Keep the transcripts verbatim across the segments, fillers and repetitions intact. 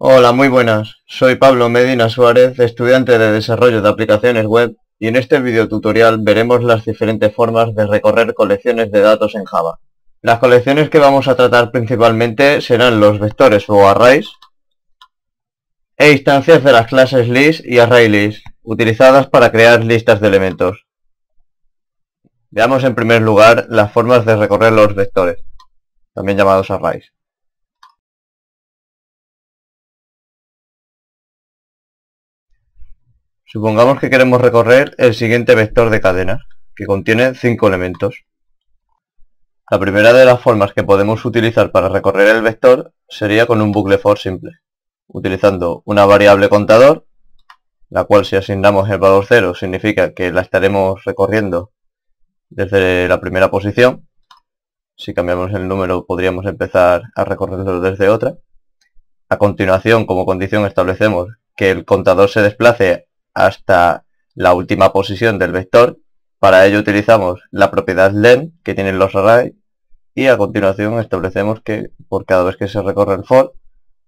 Hola, muy buenas. Soy Pablo Medina Suárez, estudiante de Desarrollo de Aplicaciones Web, y en este video tutorial veremos las diferentes formas de recorrer colecciones de datos en Java. Las colecciones que vamos a tratar principalmente serán los vectores o arrays e instancias de las clases list y ArrayList, utilizadas para crear listas de elementos. Veamos en primer lugar las formas de recorrer los vectores, también llamados arrays. Supongamos que queremos recorrer el siguiente vector de cadenas, que contiene cinco elementos. La primera de las formas que podemos utilizar para recorrer el vector sería con un bucle for simple, utilizando una variable contador, la cual si asignamos el valor cero significa que la estaremos recorriendo desde la primera posición. Si cambiamos el número podríamos empezar a recorrerlo desde otra. A continuación, como condición, establecemos que el contador se desplace hasta la última posición del vector. Para ello utilizamos la propiedad len que tienen los arrays y a continuación establecemos que por cada vez que se recorre el for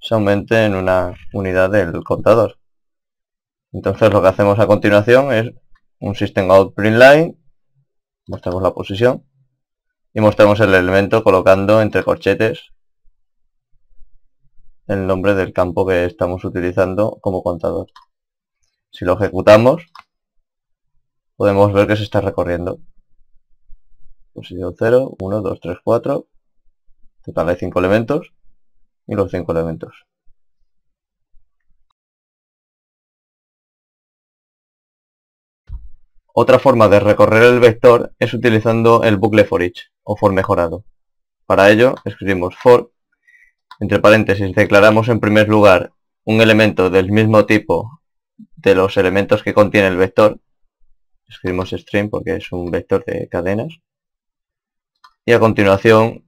se aumente en una unidad del contador. Entonces lo que hacemos a continuación es un system out print line, mostramos la posición y mostramos el elemento colocando entre corchetes el nombre del campo que estamos utilizando como contador. Si lo ejecutamos, podemos ver que se está recorriendo. Posición cero, uno, dos, tres, cuatro. Total hay cinco elementos y los cinco elementos. Otra forma de recorrer el vector es utilizando el bucle for each o for mejorado. Para ello escribimos for, entre paréntesis declaramos en primer lugar un elemento del mismo tipo de los elementos que contiene el vector, escribimos string porque es un vector de cadenas, y a continuación,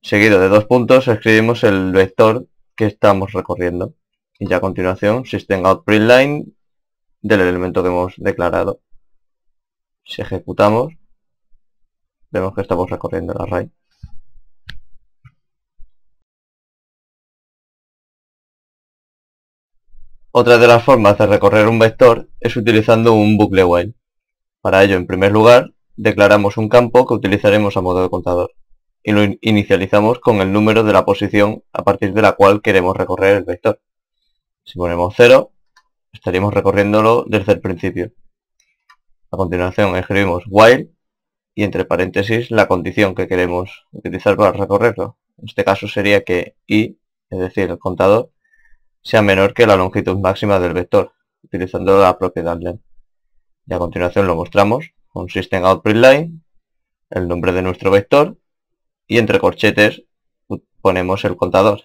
seguido de dos puntos, escribimos el vector que estamos recorriendo y ya a continuación system out print line del elemento que hemos declarado. Si ejecutamos vemos que estamos recorriendo el array. Otra de las formas de recorrer un vector es utilizando un bucle while. Para ello, en primer lugar, declaramos un campo que utilizaremos a modo de contador y lo in- inicializamos con el número de la posición a partir de la cual queremos recorrer el vector. Si ponemos cero, estaríamos recorriéndolo desde el principio. A continuación escribimos while y entre paréntesis la condición que queremos utilizar para recorrerlo. En este caso sería que i, es decir, el contador, sea menor que la longitud máxima del vector, utilizando la propiedad len. Y a continuación lo mostramos con system out print line, el nombre de nuestro vector, y entre corchetes ponemos el contador.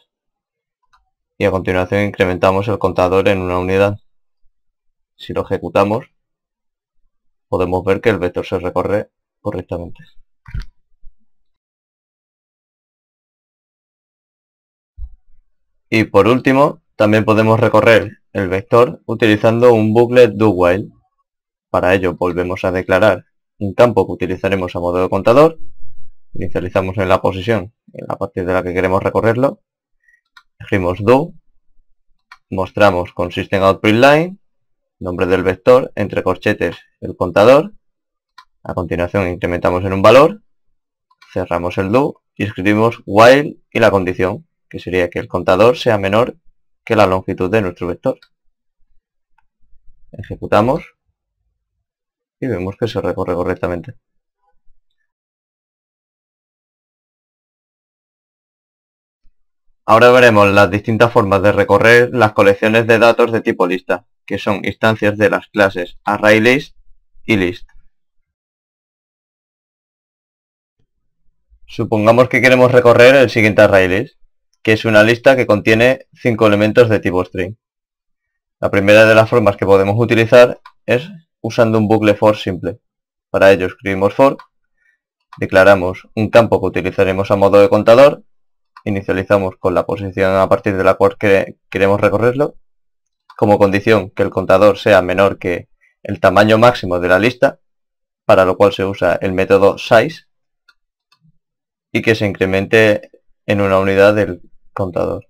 Y a continuación incrementamos el contador en una unidad. Si lo ejecutamos, podemos ver que el vector se recorre correctamente. Y por último, también podemos recorrer el vector utilizando un bucle do while. Para ello volvemos a declarar un campo que utilizaremos a modo de contador, inicializamos en la posición en la parte de la que queremos recorrerlo, elegimos do, mostramos con system out print line, nombre del vector, entre corchetes el contador, a continuación incrementamos en un valor, cerramos el do y escribimos while y la condición, que sería que el contador sea menor que la longitud de nuestro vector. Ejecutamos y vemos que se recorre correctamente. Ahora veremos las distintas formas de recorrer las colecciones de datos de tipo lista, que son instancias de las clases ArrayList y List. Supongamos que queremos recorrer el siguiente ArrayList, que es una lista que contiene cinco elementos de tipo string. La primera de las formas que podemos utilizar es usando un bucle for simple. Para ello escribimos for, declaramos un campo que utilizaremos a modo de contador, inicializamos con la posición a partir de la cual que queremos recorrerlo, como condición que el contador sea menor que el tamaño máximo de la lista, para lo cual se usa el método size, y que se incremente en una unidad del contador.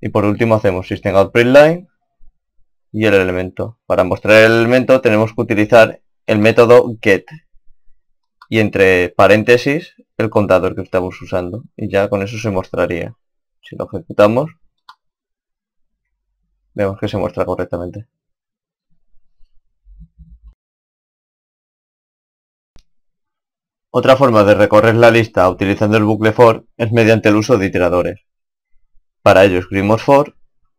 Y por último hacemos system.out.println y el elemento. Para mostrar el elemento tenemos que utilizar el método get y entre paréntesis el contador que estamos usando, y ya con eso se mostraría. Si lo ejecutamos, vemos que se muestra correctamente. Otra forma de recorrer la lista utilizando el bucle for es mediante el uso de iteradores. Para ello escribimos for,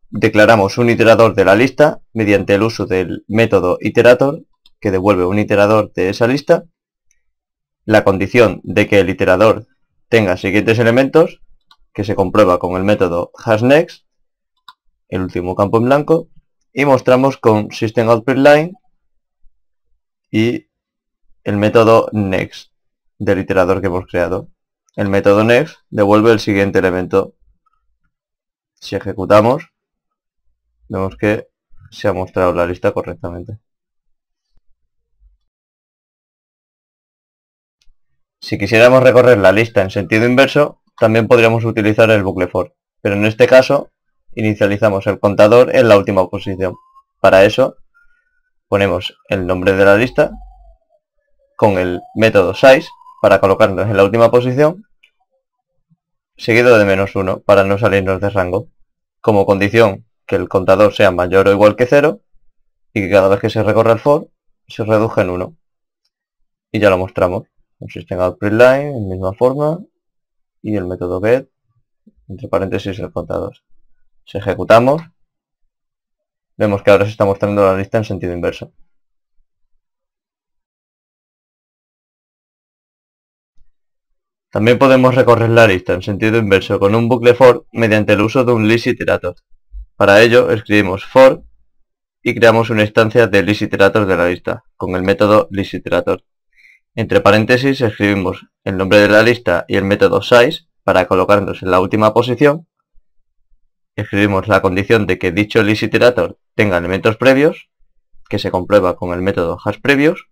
declaramos un iterador de la lista mediante el uso del método iterator, que devuelve un iterador de esa lista. La condición de que el iterador tenga siguientes elementos, que se comprueba con el método hasNext, el último campo en blanco, y mostramos con system.out.println y el método next del iterador que hemos creado. El método next devuelve el siguiente elemento. Si ejecutamos, vemos que se ha mostrado la lista correctamente. Si quisiéramos recorrer la lista en sentido inverso, también podríamos utilizar el bucle for, pero en este caso inicializamos el contador en la última posición. Para eso ponemos el nombre de la lista con el método size para colocarnos en la última posición, seguido de menos uno para no salirnos de rango, como condición que el contador sea mayor o igual que cero y que cada vez que se recorra el for se reduzca en uno. Y ya lo mostramos. Un system.out.println, en misma forma, y el método get, entre paréntesis el contador. Si ejecutamos, vemos que ahora se está mostrando la lista en sentido inverso. También podemos recorrer la lista en sentido inverso con un bucle for mediante el uso de un list iterator. Para ello escribimos for y creamos una instancia de list iterator de la lista con el método list iterator. Entre paréntesis escribimos el nombre de la lista y el método size para colocarnos en la última posición. Escribimos la condición de que dicho list iterator tenga elementos previos, que se comprueba con el método hashPrevious.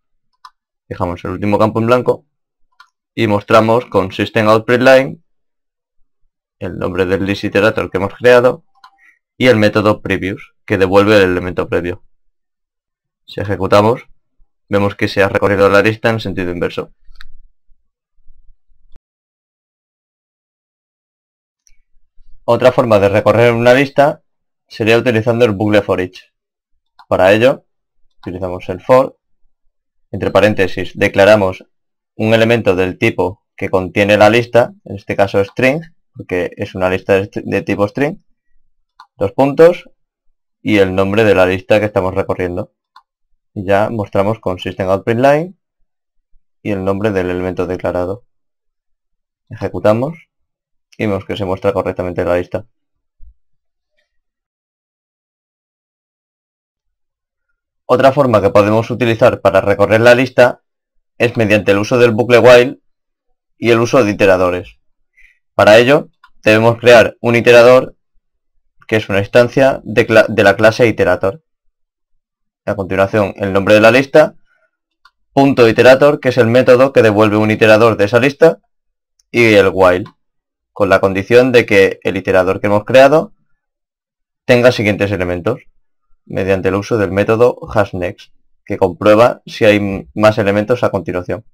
Dejamos el último campo en blanco y mostramos con system.out.println el nombre del list iterator que hemos creado y el método previous, que devuelve el elemento previo. Si ejecutamos, vemos que se ha recorrido la lista en sentido inverso. Otra forma de recorrer una lista sería utilizando el bucle for each. Para ello, utilizamos el for, entre paréntesis declaramos un elemento del tipo que contiene la lista, en este caso string, porque es una lista de tipo string, dos puntos, y el nombre de la lista que estamos recorriendo. Y ya mostramos con system.out.println y el nombre del elemento declarado. Ejecutamos y vemos que se muestra correctamente la lista. Otra forma que podemos utilizar para recorrer la lista es mediante el uso del bucle while y el uso de iteradores. Para ello debemos crear un iterador, que es una instancia de, cl- de la clase iterator. A continuación, el nombre de la lista, punto iterator, que es el método que devuelve un iterador de esa lista, y el while, con la condición de que el iterador que hemos creado tenga siguientes elementos, mediante el uso del método hasNext, que comprueba si hay más elementos a continuación.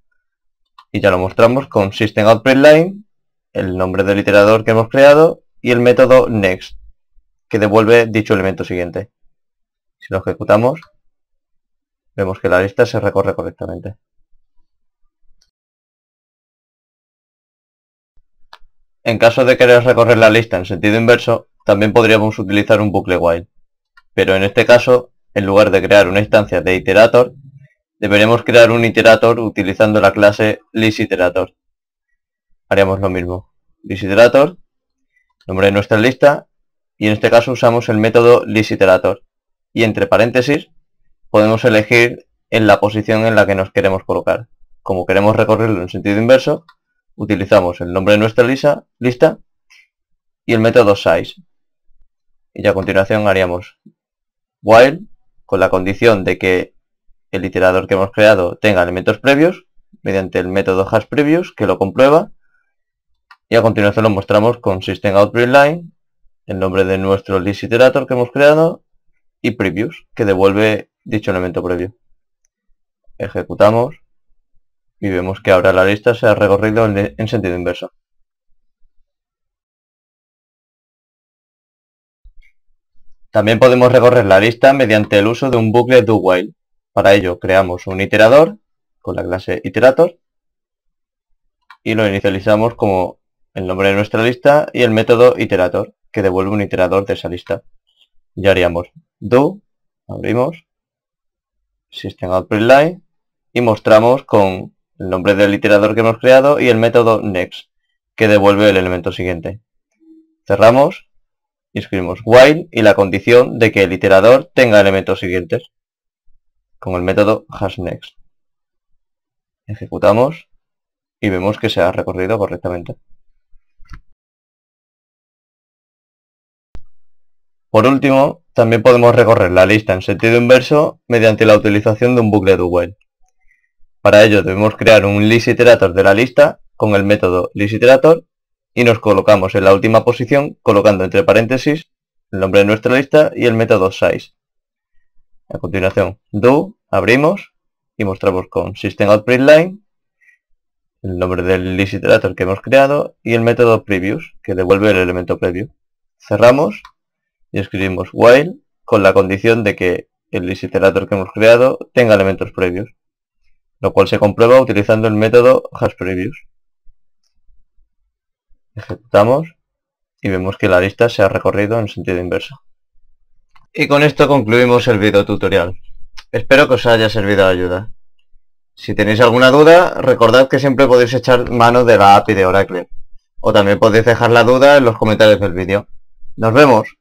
Y ya lo mostramos con system.out.println, el nombre del iterador que hemos creado, y el método next, que devuelve dicho elemento siguiente. Si lo ejecutamos, vemos que la lista se recorre correctamente. En caso de querer recorrer la lista en sentido inverso, también podríamos utilizar un bucle while, pero en este caso, en lugar de crear una instancia de iterator, deberemos crear un iterator utilizando la clase listIterator. Haríamos lo mismo, listIterator, nombre de nuestra lista, y en este caso usamos el método listIterator, y entre paréntesis podemos elegir en la posición en la que nos queremos colocar. Como queremos recorrerlo en sentido inverso, utilizamos el nombre de nuestra lista, lista y el método size. Y a continuación haríamos while con la condición de que el iterador que hemos creado tenga elementos previos, mediante el método hashPrevious, que lo comprueba. Y a continuación lo mostramos con system.out.println el nombre de nuestro list iterator que hemos creado y previous, que devuelve dicho elemento previo. Ejecutamos y vemos que ahora la lista se ha recorrido en, en sentido inverso. También podemos recorrer la lista mediante el uso de un bucle do while. Para ello creamos un iterador con la clase iterator y lo inicializamos como el nombre de nuestra lista y el método iterator, que devuelve un iterador de esa lista. Y haríamos do, abrimos, system out print line y mostramos con el nombre del iterador que hemos creado y el método next, que devuelve el elemento siguiente. Cerramos y escribimos while y la condición de que el iterador tenga elementos siguientes, con el método hasNext. Ejecutamos y vemos que se ha recorrido correctamente. Por último, también podemos recorrer la lista en sentido inverso mediante la utilización de un bucle do while. Para ello debemos crear un list iterator de la lista con el método listIterator y nos colocamos en la última posición colocando entre paréntesis el nombre de nuestra lista y el método size. A continuación, do, abrimos y mostramos con system.out.println el nombre del list iterator que hemos creado y el método previous, que devuelve el elemento previo. Cerramos y escribimos while con la condición de que el list iterator que hemos creado tenga elementos previos, lo cual se comprueba utilizando el método hasPrevious. Ejecutamos y vemos que la lista se ha recorrido en sentido inverso. Y con esto concluimos el video tutorial. Espero que os haya servido de ayuda. Si tenéis alguna duda, recordad que siempre podéis echar mano de la A P I de Oracle, o también podéis dejar la duda en los comentarios del vídeo. ¡Nos vemos!